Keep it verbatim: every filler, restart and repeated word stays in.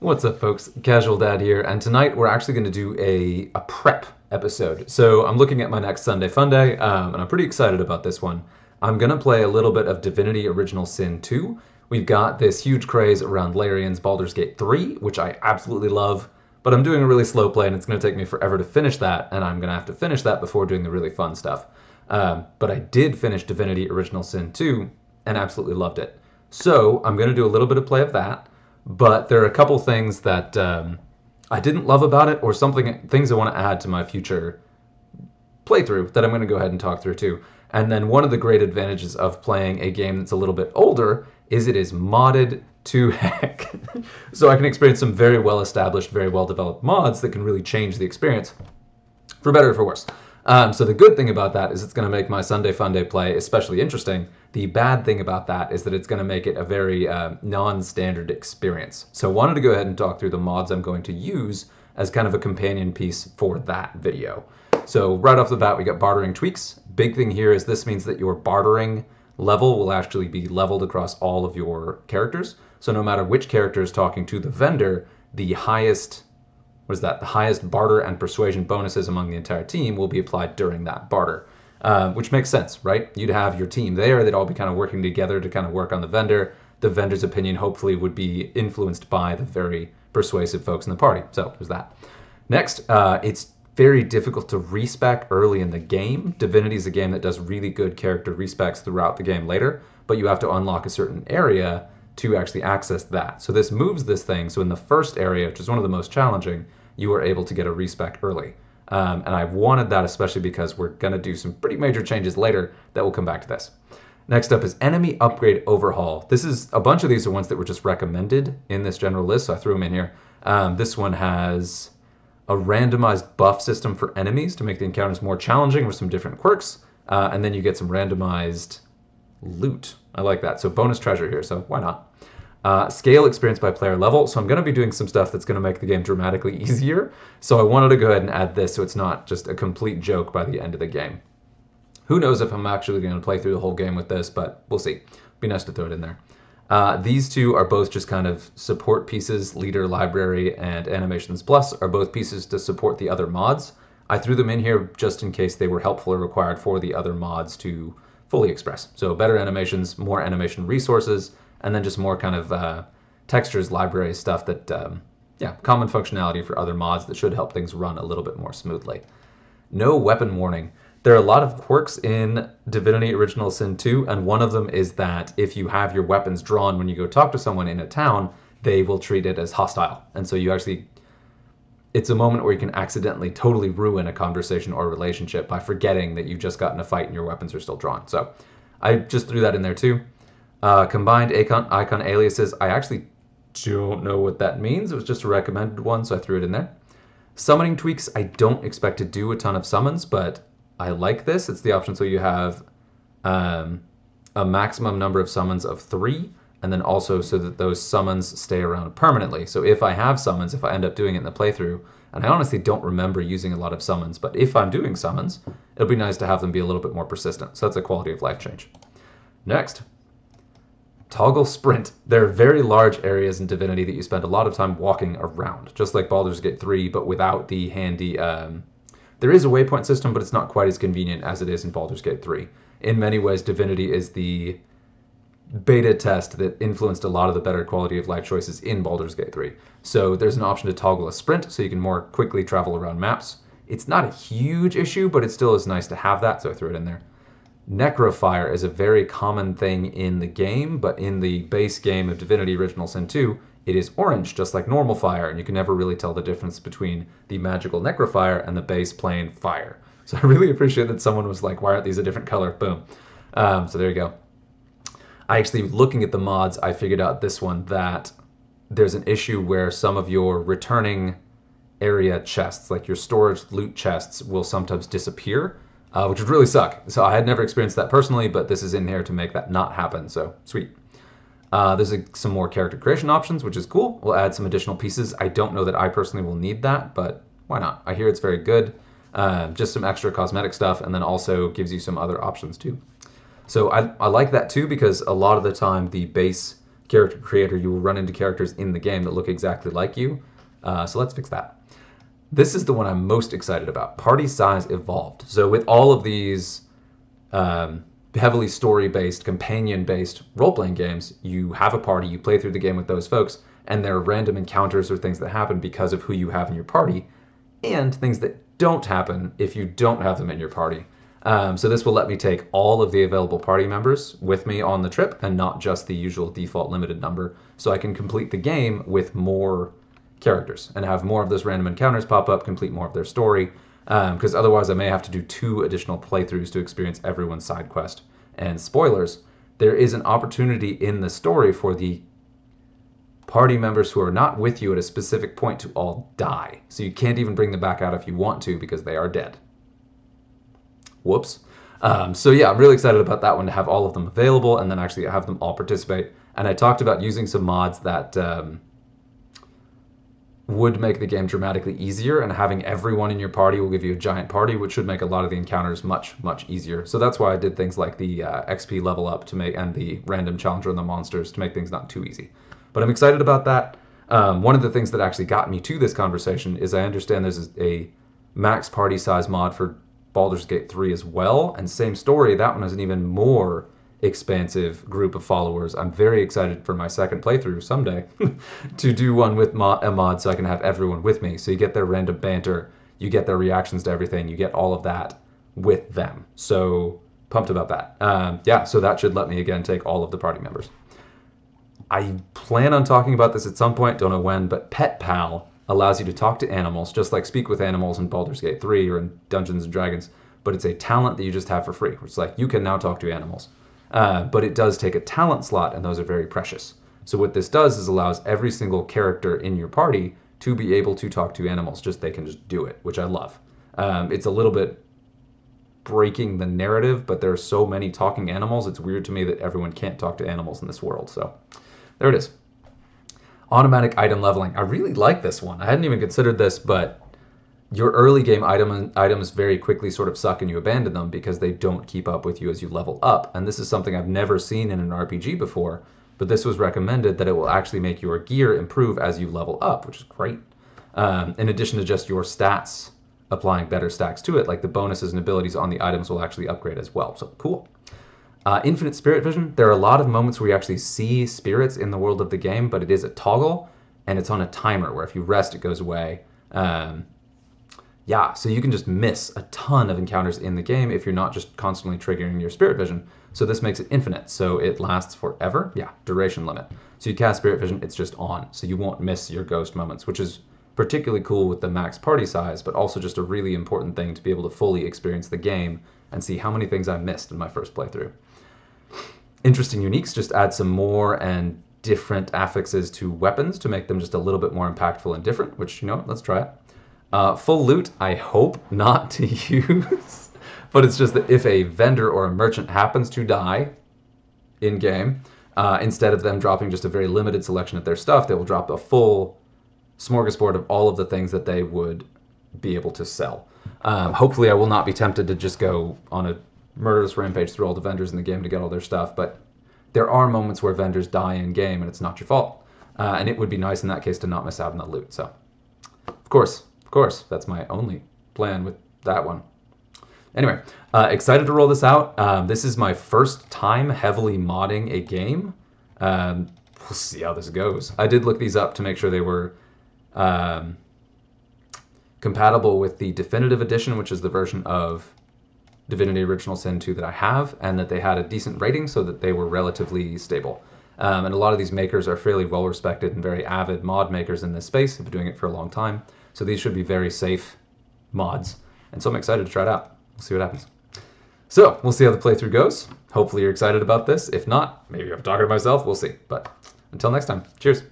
What's up, folks? Casual Dad here, and tonight we're actually going to do a, a prep episode. So I'm looking at my next Sunday Funday, um, and I'm pretty excited about this one. I'm going to play a little bit of Divinity Original Sin two. We've got this huge craze around Larian's Baldur's Gate three, which I absolutely love, but I'm doing a really slow play, and it's going to take me forever to finish that, and I'm going to have to finish that before doing the really fun stuff. Um, but I did finish Divinity Original Sin two, and absolutely loved it. So I'm going to do a little bit of play of that. But there are a couple things that um, I didn't love about it, or something things I want to add to my future playthrough that I'm going to go ahead and talk through too. And then one of the great advantages of playing a game that's a little bit older is it is modded to heck. So I can experience some very well-established, very well-developed mods that can really change the experience, for better or for worse. Um, so the good thing about that is it's going to make my Sunday Funday play especially interesting. The bad thing about that is that it's going to make it a very uh, non-standard experience. So I wanted to go ahead and talk through the mods I'm going to use as kind of a companion piece for that video. So right off the bat, we got bartering tweaks. Big thing here is this means that your bartering level will actually be leveled across all of your characters. So no matter which character is talking to the vendor, the highest... What is that? The highest barter and persuasion bonuses among the entire team will be applied during that barter, um, which makes sense, right? You'd have your team there. They'd all be kind of working together to kind of work on the vendor. The vendor's opinion hopefully would be influenced by the very persuasive folks in the party. So there's that. Next, uh, it's very difficult to respec early in the game. Divinity is a game that does really good character respecs throughout the game later, but you have to unlock a certain area to actually access that. So this moves this thing. So in the first area, which is one of the most challenging, you were able to get a respec early. Um, and I wanted that especially because we're going to do some pretty major changes later that will come back to this. Next up is enemy upgrade overhaul. This is a bunch of these are ones that were just recommended in this general list, so I threw them in here. Um, this one has a randomized buff system for enemies to make the encounters more challenging with some different quirks. Uh, and then you get some randomized loot. I like that. So bonus treasure here, so why not? Uh, scale experience by player level. So I'm going to be doing some stuff that's going to make the game dramatically easier. So I wanted to go ahead and add this so it's not just a complete joke by the end of the game. Who knows if I'm actually going to play through the whole game with this, but we'll see. Be nice to throw it in there. Uh, these two are both just kind of support pieces. Leader, Library, and Animations Plus are both pieces to support the other mods. I threw them in here just in case they were helpful or required for the other mods to fully express. So better animations, more animation resources, and then just more kind of uh, textures, library stuff that, um, yeah, common functionality for other mods that should help things run a little bit more smoothly. No weapon warning. There are a lot of quirks in Divinity Original Sin two, and one of them is that if you have your weapons drawn when you go talk to someone in a town, they will treat it as hostile. And so you actually, it's a moment where you can accidentally totally ruin a conversation or relationship by forgetting that you just got in a fight and your weapons are still drawn. So I just threw that in there too. Uh, combined icon, icon aliases, I actually don't know what that means. It was just a recommended one, so I threw it in there. Summoning tweaks, I don't expect to do a ton of summons, but I like this. It's the option so you have um, a maximum number of summons of three, and then also so that those summons stay around permanently. So if I have summons, if I end up doing it in the playthrough, and I honestly don't remember using a lot of summons, but if I'm doing summons, it'll be nice to have them be a little bit more persistent. So that's a quality of life change. Next. Toggle sprint. There are very large areas in Divinity that you spend a lot of time walking around, just like Baldur's Gate three, but without the handy... Um, there is a waypoint system, but it's not quite as convenient as it is in Baldur's Gate three. In many ways, Divinity is the beta test that influenced a lot of the better quality of life choices in Baldur's Gate three. So there's an option to toggle a sprint, so you can more quickly travel around maps. It's not a huge issue, but it still is nice to have that, so I threw it in there. Necrofire is a very common thing in the game, but in the base game of Divinity Original Sin two, it is orange, just like normal fire, and you can never really tell the difference between the magical Necrofire and the base plain fire. So I really appreciate that someone was like, why aren't these a different color? Boom. Um, so there you go. I actually, looking at the mods, I figured out this one, that there's an issue where some of your returning area chests, like your storage loot chests, will sometimes disappear. Uh, which would really suck. So I had never experienced that personally, but this is in here to make that not happen, so sweet. Uh, there's a, some more character creation options, which is cool. We'll add some additional pieces. I don't know that I personally will need that, but why not? I hear it's very good. Uh, just some extra cosmetic stuff, and then also gives you some other options too. So I, I like that too, because a lot of the time the base character creator, you will run into characters in the game that look exactly like you. Uh, so let's fix that. This is the one I'm most excited about. Party size evolved. So with all of these um, heavily story-based, companion-based role-playing games, you have a party, you play through the game with those folks, and there are random encounters or things that happen because of who you have in your party, and things that don't happen if you don't have them in your party. Um, so this will let me take all of the available party members with me on the trip and not just the usual default limited number, so I can complete the game with more characters and have more of those random encounters pop up, complete more of their story, because um, otherwise I may have to do two additional playthroughs to experience everyone's side quest. And spoilers, there is an opportunity in the story for the party members who are not with you at a specific point to all die. So you can't even bring them back out if you want to, because they are dead. Whoops. Um, so yeah, I'm really excited about that one, to have all of them available and then actually have them all participate. And I talked about using some mods that um, would make the game dramatically easier, and having everyone in your party will give you a giant party, which should make a lot of the encounters much, much easier. So that's why I did things like the uh, X P level up to make, and the random challenger and the monsters, to make things not too easy. But I'm excited about that. Um, one of the things that actually got me to this conversation is I understand there's a max party size mod for Baldur's Gate three as well, and same story, that one has an even more expansive group of followers. I'm very excited for my second playthrough someday to do one with mod, a mod so I can have everyone with me. So you get their random banter, you get their reactions to everything, you get all of that with them. So pumped about that. Um, yeah, so that should let me again take all of the party members. I plan on talking about this at some point, don't know when, but Pet Pal allows you to talk to animals, just like Speak with Animals in Baldur's Gate three or in Dungeons and Dragons, but it's a talent that you just have for free. It's like, you can now talk to animals. Uh, but it does take a talent slot, and those are very precious. So what this does is allows every single character in your party to be able to talk to animals, just they can just do it, which I love. Um, it's a little bit breaking the narrative, but there are so many talking animals, it's weird to me that everyone can't talk to animals in this world, so... there it is. Automatic item leveling. I really like this one. I hadn't even considered this, but your early game item, items very quickly sort of suck and you abandon them because they don't keep up with you as you level up. And this is something I've never seen in an R P G before, but this was recommended, that it will actually make your gear improve as you level up, which is great. Um, in addition to just your stats applying better stacks to it, like the bonuses and abilities on the items will actually upgrade as well. So cool. Uh, infinite spirit vision. There are a lot of moments where you actually see spirits in the world of the game, but it is a toggle, and it's on a timer where if you rest, it goes away. Um, yeah, so you can just miss a ton of encounters in the game if you're not just constantly triggering your spirit vision. So this makes it infinite, so it lasts forever. Yeah, duration limit. So you cast spirit vision, it's just on, so you won't miss your ghost moments, which is particularly cool with the max party size, but also just a really important thing to be able to fully experience the game and see how many things I missed in my first playthrough. Interesting uniques, just add some more and different affixes to weapons to make them just a little bit more impactful and different, which, you know, let's try it. Uh, full loot, I hope not to use, but it's just that if a vendor or a merchant happens to die in-game, uh, instead of them dropping just a very limited selection of their stuff, they will drop a full smorgasbord of all of the things that they would be able to sell. Um, hopefully I will not be tempted to just go on a murderous rampage through all the vendors in the game to get all their stuff, but there are moments where vendors die in game and it's not your fault, uh, and it would be nice in that case to not miss out on the loot. So of course of course that's my only plan with that one. Anyway, uh, excited to roll this out. Um, this is my first time heavily modding a game. Um, we'll see how this goes. I did look these up to make sure they were um, compatible with the Definitive Edition, which is the version of Divinity Original Sin two that I have, and that they had a decent rating so that they were relatively stable. Um, and a lot of these makers are fairly well respected and very avid mod makers in this space, have been doing it for a long time. So these should be very safe mods. And so I'm excited to try it out. We'll see what happens. So we'll see how the playthrough goes. Hopefully you're excited about this. If not, maybe I'm talking to myself, we'll see. But until next time, cheers.